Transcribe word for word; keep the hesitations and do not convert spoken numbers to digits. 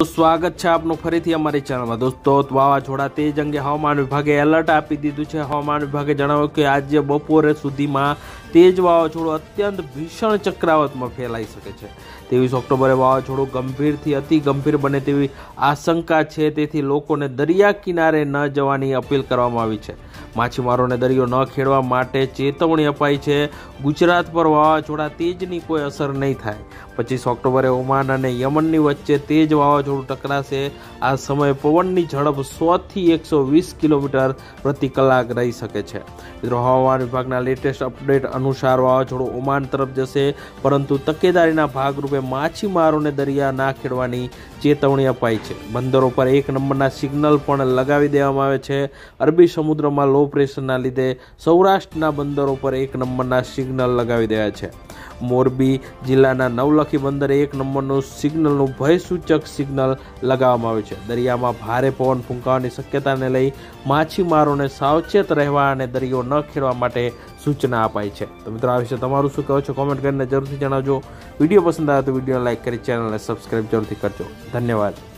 તો સ્વાગત છે આપનું ફરીથી અમારી ચેનલમાં। દોસ્તો, વાવાઝોડા તેજ અંગે હવામાન વિભાગે એલર્ટ આપી દીધું છે। હવામાન વિભાગે જણાવ્યું કે આજે બપોરે સુધીમાં તેજ વાવાઝોડું અત્યંત ભીષણ ચક્રાવતમાં ફેલાઈ શકે છે। ત્રેવીસ ઓક્ટોબરે વાવાઝોડું ગંભીરથી અતિ ગંભીર બને તેવી આશંકા છે, તેથી લોકોને દરિયા કિનારે ન જવાની અપીલ કરવામાં આવી છે। માછીમારોને દરિયો ન ખેડવા માટે ચેતવણી અપાઈ છે। ગુજરાત પર વાવાઝોડા તેજની કોઈ અસર નહીં થાય। પચીસ ઓક્ટોબરે ઓમાન અને યમનની વચ્ચે તેજ વાવાઝોડું टकराशे। आ समय पवननी झड़प सौ थी एक सौ बीस किलोमीटर प्रति कलाक रही सके छे। मित्रों, हवामान विभागना लेटेस्ट अपडेट अनुसार वावाझोडुं ओमान तरफ जशे, परंतु तकेदारीना भागरूपे माछीमारोने दरिया ना खेडवानी चेतवणी अपाई छे। बंदरों पर एक नंबरना सिग्नल पण लगावी देवामां आवे छे। अरबी समुद्रमा लो प्रेशरना लीधे सौराष्ट्रना बंदरों पर एक नंबरना सिग्नल लगावी देवाया छे। मोरबी जिल्लाना नवलखी बंदरे एक नंबरनो सिग्नलनो भयसूचक सिग्नल लगावવામાં આવ્યું છે। દરિયામાં ભારે પવન ફૂંકાવાની શક્યતાને લઈ માછીમારોને સાવચેત રહેવા અને દરિયો ન ખેડવા માટે સૂચના અપાઈ છે। તો મિત્રો, આ વિશે તમારું શું કહો છો કોમેન્ટ કરીને જરૂરથી જણાવજો। વિડીયો પસંદ આવે તો વિડીયોને લાઇક કરી ચેનલને સબસ્ક્રાઈબ જરૂરથી કરજો। ધન્યવાદ।